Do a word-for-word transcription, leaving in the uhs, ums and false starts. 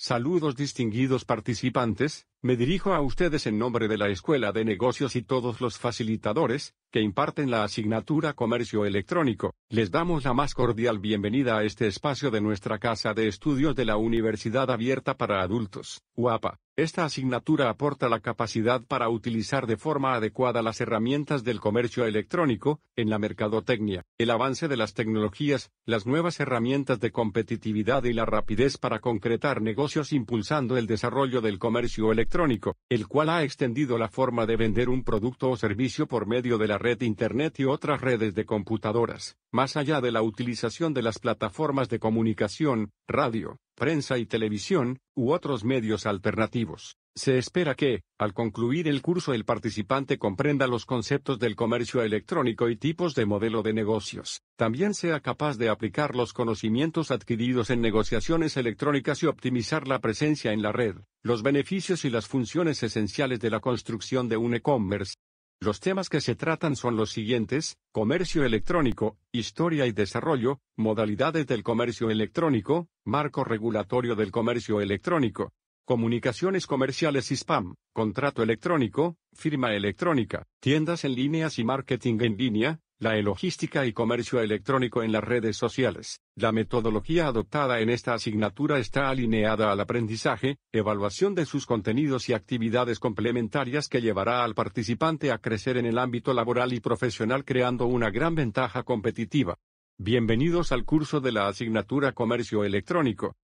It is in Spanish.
Saludos distinguidos participantes, me dirijo a ustedes en nombre de la Escuela de Negocios y todos los facilitadores, que imparten la asignatura Comercio Electrónico. Les damos la más cordial bienvenida a este espacio de nuestra Casa de Estudios de la Universidad Abierta para Adultos, U A P A. Esta asignatura aporta la capacidad para utilizar de forma adecuada las herramientas del comercio electrónico, en la mercadotecnia, el avance de las tecnologías, las nuevas herramientas de competitividad y la rapidez para concretar negocios impulsando el desarrollo del comercio electrónico, el cual ha extendido la forma de vender un producto o servicio por medio de la red Internet y otras redes de computadoras, más allá de la utilización de las plataformas de comunicación, radio, prensa y televisión, u otros medios alternativos. Se espera que, al concluir el curso, el participante comprenda los conceptos del comercio electrónico y tipos de modelo de negocios. También sea capaz de aplicar los conocimientos adquiridos en negociaciones electrónicas y optimizar la presencia en la red, los beneficios y las funciones esenciales de la construcción de un e-commerce. Los temas que se tratan son los siguientes: comercio electrónico, historia y desarrollo, modalidades del comercio electrónico, marco regulatorio del comercio electrónico, comunicaciones comerciales y spam, contrato electrónico, firma electrónica, tiendas en línea y marketing en línea, la e-logística y comercio electrónico en las redes sociales. La metodología adoptada en esta asignatura está alineada al aprendizaje, evaluación de sus contenidos y actividades complementarias que llevará al participante a crecer en el ámbito laboral y profesional, creando una gran ventaja competitiva. Bienvenidos al curso de la asignatura Comercio Electrónico.